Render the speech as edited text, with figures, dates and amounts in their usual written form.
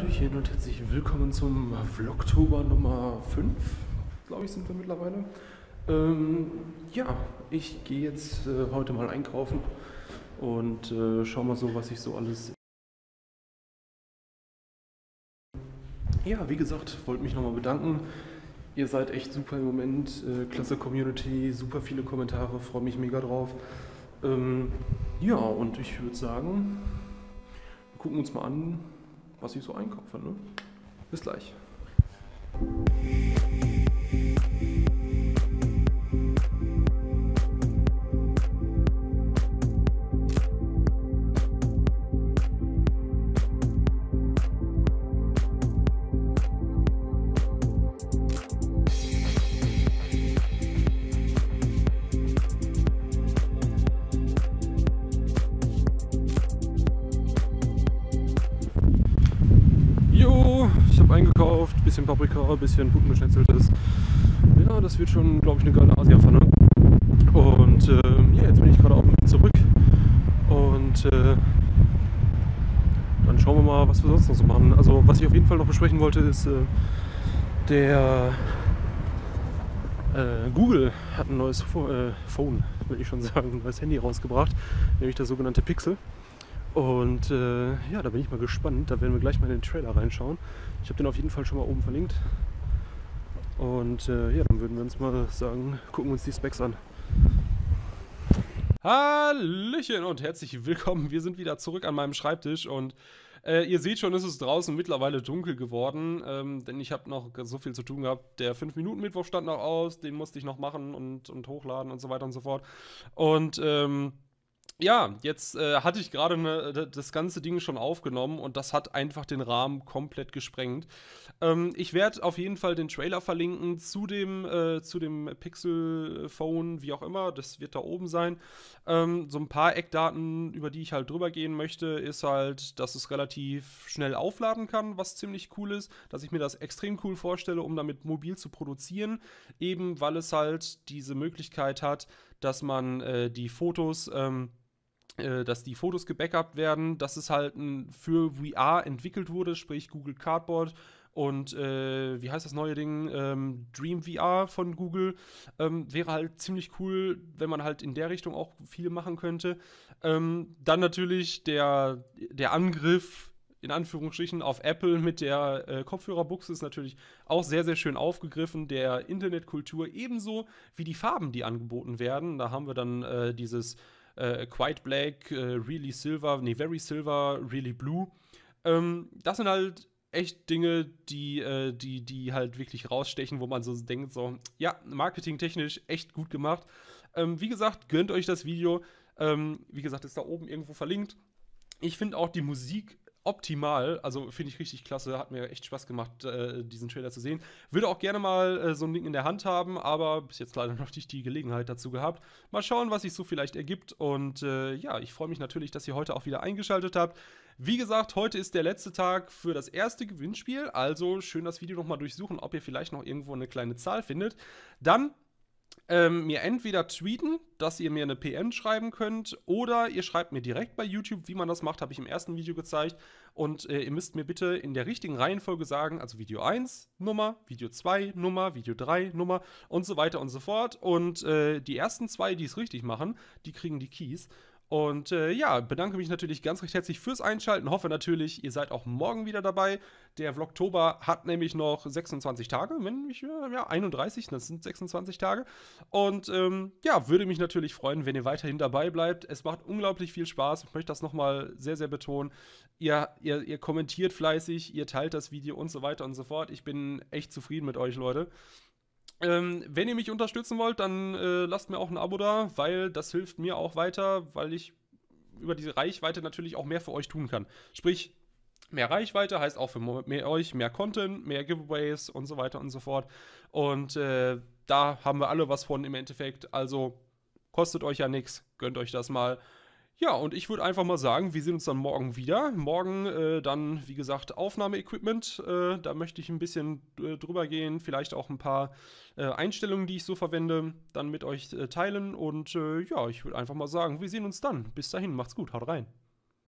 Hallöchen und herzlich willkommen zum Vlogtober Nummer 5, glaube ich, sind wir mittlerweile. Ich gehe jetzt heute mal einkaufen und schau mal so, was ich so alles... Ja, wie gesagt, wollte mich nochmal bedanken. Ihr seid echt super im Moment, klasse Community, super viele Kommentare, freue mich mega drauf. Und ich würde sagen, wir gucken uns mal an, was ich so einkaufe, ne? Bis gleich. Eingekauft, bisschen Paprika, bisschen Putengeschnetzeltes. Ja, das wird schon, glaube ich, eine geile Asia-Pfanne. Und jetzt bin ich gerade auf dem Weg zurück. Und dann schauen wir mal, was wir sonst noch so machen. Also, was ich auf jeden Fall noch besprechen wollte, ist, Google hat ein neues Phone, will ich schon sagen, ein neues Handy rausgebracht, nämlich das sogenannte Pixel. Und da bin ich mal gespannt, da werden wir gleich mal in den Trailer reinschauen. Ich habe den auf jeden Fall schon mal oben verlinkt. Und dann würden wir uns mal sagen, gucken wir uns die Specs an. Hallöchen und herzlich willkommen, wir sind wieder zurück an meinem Schreibtisch und ihr seht schon, es ist draußen mittlerweile dunkel geworden, denn ich habe noch so viel zu tun gehabt. Der 5-Minuten-Mittwoch stand noch aus, den musste ich noch machen und hochladen und so weiter und so fort. Und jetzt hatte ich gerade das ganze Ding schon aufgenommen und das hat einfach den Rahmen komplett gesprengt. Ich werde auf jeden Fall den Trailer verlinken zu dem Pixel-Phone, wie auch immer, das wird da oben sein. So ein paar Eckdaten, über die ich halt drüber gehen möchte, ist halt, dass es relativ schnell aufladen kann, was ziemlich cool ist, dass ich mir das extrem cool vorstelle, um damit mobil zu produzieren, eben weil es halt diese Möglichkeit hat, dass man die Fotos gebackupt werden, dass es halt für VR entwickelt wurde, sprich Google Cardboard und wie heißt das neue Ding, Dream VR von Google, wäre halt ziemlich cool, wenn man halt in der Richtung auch viel machen könnte. Dann natürlich der Angriff, in Anführungsstrichen, auf Apple mit der Kopfhörerbuchse ist natürlich auch sehr, sehr schön aufgegriffen, der Internetkultur ebenso wie die Farben, die angeboten werden. Da haben wir dann dieses Quite Black, Really Silver, nee, Very Silver, Really Blue. Das sind halt echt Dinge, die halt wirklich rausstechen, wo man so denkt, so, ja, marketingtechnisch echt gut gemacht. Wie gesagt, gönnt euch das Video. Wie gesagt, ist da oben irgendwo verlinkt. Ich finde auch die Musik optimal, also finde ich richtig klasse, hat mir echt Spaß gemacht, diesen Trailer zu sehen. Würde auch gerne mal so ein Ding in der Hand haben, aber bis jetzt leider noch nicht die Gelegenheit dazu gehabt. Mal schauen, was sich so vielleicht ergibt und ich freue mich natürlich, dass ihr heute auch wieder eingeschaltet habt. Wie gesagt, heute ist der letzte Tag für das erste Gewinnspiel, also schön das Video nochmal durchsuchen, ob ihr vielleicht noch irgendwo eine kleine Zahl findet. Dann mir entweder tweeten, dass ihr mir eine PN schreiben könnt, oder ihr schreibt mir direkt bei YouTube, wie man das macht, habe ich im ersten Video gezeigt. Und ihr müsst mir bitte in der richtigen Reihenfolge sagen, also Video 1 Nummer, Video 2 Nummer, Video 3 Nummer und so weiter und so fort. Und die ersten zwei, die es richtig machen, die kriegen die Keys. Und bedanke mich natürlich ganz recht herzlich fürs Einschalten. Hoffe natürlich, ihr seid auch morgen wieder dabei. Der Vlogtober hat nämlich noch 26 Tage, wenn nicht, ja, 31, das sind 26 Tage. Und würde mich natürlich freuen, wenn ihr weiterhin dabei bleibt. Es macht unglaublich viel Spaß. Ich möchte das nochmal sehr, sehr betonen. Ihr kommentiert fleißig, ihr teilt das Video und so weiter und so fort. Ich bin echt zufrieden mit euch, Leute. Wenn ihr mich unterstützen wollt, dann lasst mir auch ein Abo da, weil das hilft mir auch weiter, weil ich über diese Reichweite natürlich auch mehr für euch tun kann. Sprich, mehr Reichweite heißt auch für euch mehr Content, mehr Giveaways und so weiter und so fort. Und da haben wir alle was von im Endeffekt. Also kostet euch ja nichts, gönnt euch das mal. Ja, und ich würde einfach mal sagen, wir sehen uns dann morgen wieder. Morgen dann, wie gesagt, Aufnahmeequipment. Da möchte ich ein bisschen drüber gehen, vielleicht auch ein paar Einstellungen, die ich so verwende, dann mit euch teilen. Und ich würde einfach mal sagen, wir sehen uns dann. Bis dahin, macht's gut, haut rein.